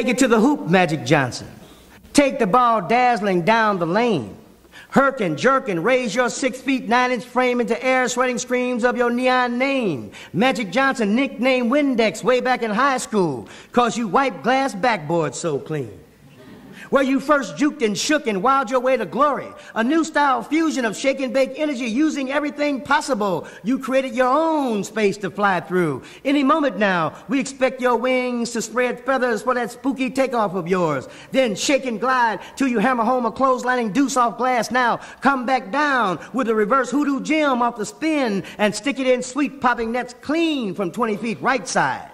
Take it to the hoop, Magic Johnson. Take the ball dazzling down the lane. Herk and jerk and raise your 6'9" frame into air, sweating screams of your neon name. Magic Johnson, nicknamed Windex, way back in high school, 'cause you wiped glass backboards so clean. Where you first juked and shook and wowed your way to glory. A new style fusion of shake and bake energy, using everything possible. You created your own space to fly through. Any moment now, we expect your wings to spread feathers for that spooky takeoff of yours. Then shake and glide till you hammer home a clotheslining deuce off glass. Now come back down with a reverse hoodoo gem off the spin and stick it in sweet popping nets clean from 20 feet right side.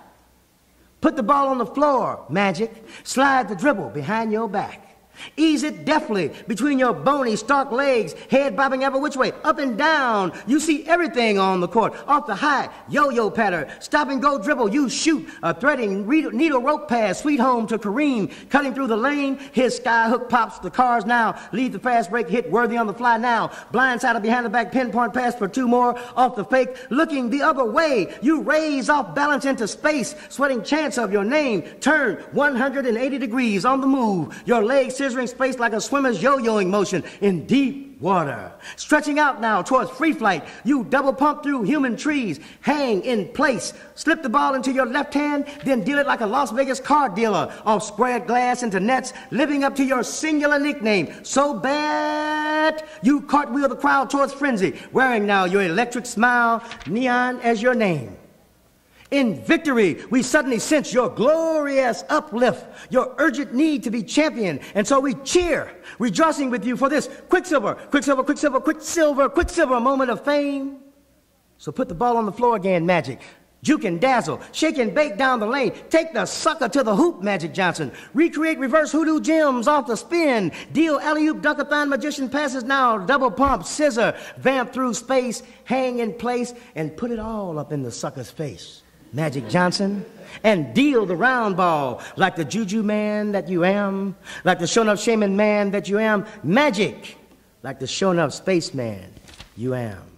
Put the ball on the floor, Magic. Slide the dribble behind your back. Ease it deftly between your bony, stark legs, head bobbing ever which way, up and down. You see everything on the court. Off the high, yo-yo pattern, stop-and-go dribble. You shoot a threading needle rope pass, sweet home to Kareem. Cutting through the lane, his skyhook pops the cars now. Leave the fast break, hit Worthy on the fly now. Blindsided behind-the-back pinpoint pass for two more. Off the fake, looking the other way. You raise off balance into space, sweating chance of your name. Turn 180 degrees on the move. Your legs scissoring space like a swimmer's yo-yoing motion in deep water. Stretching out now towards free flight, you double pump through human trees, hang in place, slip the ball into your left hand, then deal it like a Las Vegas card dealer, off squared glass into nets, living up to your singular nickname, so bad you cartwheel the crowd towards frenzy, wearing now your electric smile, neon as your name. In victory, we suddenly sense your glorious uplift, your urgent need to be champion, and so we cheer, rejoicing with you for this Quicksilver, Quicksilver, Quicksilver, Quicksilver, Quicksilver moment of fame. So put the ball on the floor again, Magic. Juke and dazzle, shake and bake down the lane, take the sucker to the hoop, Magic Johnson. Recreate reverse hoodoo gems off the spin, deal alley-oop dunk-a-thon magician passes now, double pump, scissor, vamp through space, hang in place, and put it all up in the sucker's face. Magic Johnson, and deal the round ball like the juju man that you am, like the shown-up shaman man that you am, Magic, like the shown-up spaceman you am.